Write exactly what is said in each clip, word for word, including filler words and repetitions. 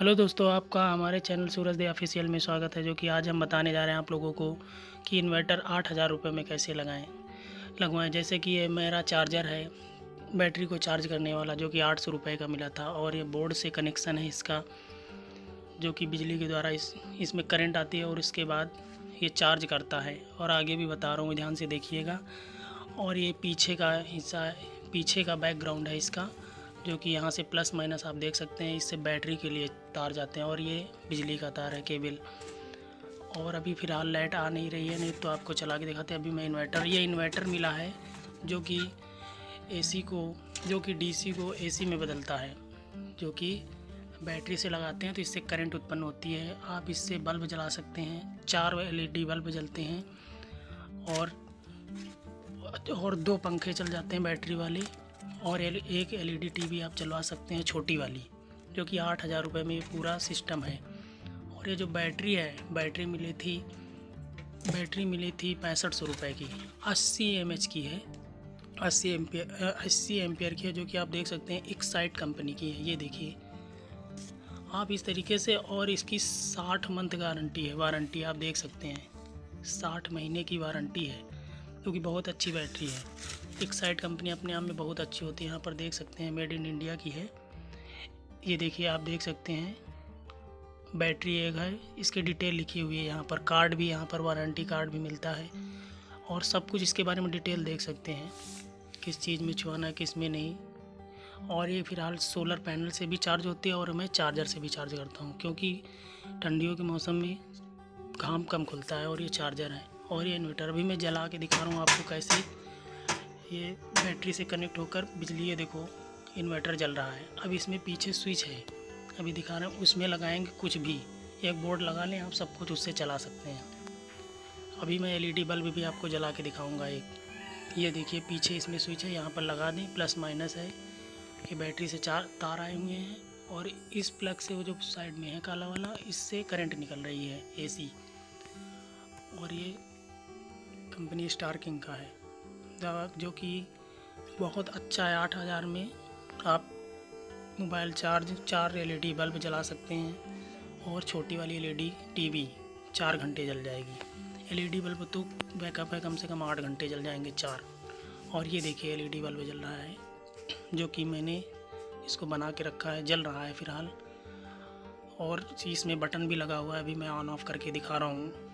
Hello दोस्तों, आपका हमारे चैनल सूरजदेव ऑफिशियल में स्वागत है। जो कि आज हम बताने जा रहे हैं आप लोगों को कि इन्वर्टर आठ हज़ार रुपये में कैसे लगाएं लगवाएं जैसे कि ये मेरा चार्जर है, बैटरी को चार्ज करने वाला, जो कि आठ सौ रुपये का मिला था। और ये बोर्ड से कनेक्शन है इसका, जो कि बिजली के द्वारा इस इसमें करंट आती है और इसके बाद ये चार्ज करता है। और आगे भी बता रहा हूँ, ध्यान से देखिएगा। और ये पीछे का हिस्सा, पीछे का बैकग्राउंड है इसका, जो कि यहाँ से प्लस माइनस आप देख सकते हैं। इससे बैटरी के लिए तार जाते हैं और ये बिजली का तार है, केबल। और अभी फ़िलहाल लाइट आ नहीं रही है, नहीं तो आपको चला के दिखाते हैं। अभी मैं इन्वर्टर, ये इन्वर्टर मिला है जो कि एसी को, जो कि डीसी को एसी में बदलता है, जो कि बैटरी से लगाते हैं तो इससे करंट उत्पन्न होती है। आप इससे बल्ब जला सकते हैं, चार एलईडी बल्ब जलते हैं और और दो पंखे चल जाते हैं बैटरी वाले। और एक एलईडी टीवी आप चलवा सकते हैं छोटी वाली, जो कि आठ हज़ार रुपये में पूरा सिस्टम है। और ये जो बैटरी है, बैटरी मिली थी बैटरी मिली थी पैंसठ सौ रुपये की, अस्सी एम एच की है, अस्सी एम्पियर अस्सी एम्पियर की है, जो कि आप देख सकते हैं। एक साइड कंपनी की है, ये देखिए आप इस तरीके से। और इसकी साठ मंथ गारंटी है, वारंटी आप देख सकते हैं, साठ महीने की वारंटी है, क्योंकि बहुत अच्छी बैटरी है। एक साइड कंपनी अपने आप में बहुत अच्छी होती है। यहाँ पर देख सकते हैं मेड इन इंडिया की है, ये देखिए आप देख सकते हैं। बैटरी एक है, इसकी डिटेल लिखी हुई है यहाँ पर, कार्ड भी यहाँ पर, वारंटी कार्ड भी मिलता है। और सब कुछ इसके बारे में डिटेल देख सकते हैं, किस चीज़ में छुआना, किस में नहीं। और ये फिलहाल सोलर पैनल से भी चार्ज होती है और मैं चार्जर से भी चार्ज करता हूँ, क्योंकि ठंडियों के मौसम में घाम कम खुलता है। और ये चार्जर है और ये इन्वर्टर भी मैं जला के दिखा रहा हूँ आपको कैसे ये बैटरी से कनेक्ट होकर बिजली, ये देखो इन्वर्टर जल रहा है। अब इसमें पीछे स्विच है, अभी दिखा रहे हैं, उसमें लगाएंगे कुछ भी, एक बोर्ड लगा लें आप, सब कुछ उससे चला सकते हैं। अभी मैं एलईडी बल्ब भी आपको जला के दिखाऊंगा एक, ये देखिए पीछे इसमें स्विच है, यहाँ पर लगा दें, प्लस माइनस है। ये बैटरी से चार तार आए हुए हैं और इस प्लग से, वो जो साइड में है काला वाला, इससे करंट निकल रही है एसी। और ये कंपनी स्टार किंग का है, जो कि बहुत अच्छा है। आठ हज़ार में आप मोबाइल चार्ज, चार एलईडी बल्ब जला सकते हैं और छोटी वाली एलईडी टीवी चार घंटे जल जाएगी। एलईडी बल्ब तो बैकअप है, कम से कम आठ घंटे जल जाएंगे, चार। और ये देखिए एलईडी बल्ब जल रहा है, जो कि मैंने इसको बना के रखा है, जल रहा है फ़िलहाल। और इसमें बटन भी लगा हुआ है, अभी मैं ऑन ऑफ़ करके दिखा रहा हूँ,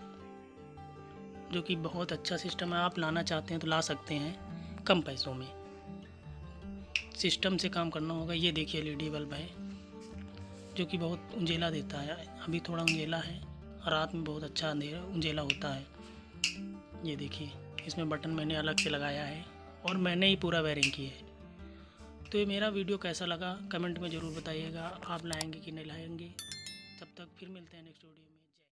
जो कि बहुत अच्छा सिस्टम है। आप लाना चाहते हैं तो ला सकते हैं कम पैसों में, सिस्टम से काम करना होगा। ये देखिए एलईडी बल्ब है, जो कि बहुत उंजेला देता है, अभी थोड़ा उंजेला है, रात में बहुत अच्छा अंधेरा उंजेला होता है। ये देखिए इसमें बटन मैंने अलग से लगाया है और मैंने ही पूरा वायरिंग की है। तो ये मेरा वीडियो कैसा लगा कमेंट में ज़रूर बताइएगा, आप लाएँगे कि नहीं लाएँगे। तब तक फिर मिलते हैं नेक्स्ट वीडियो में।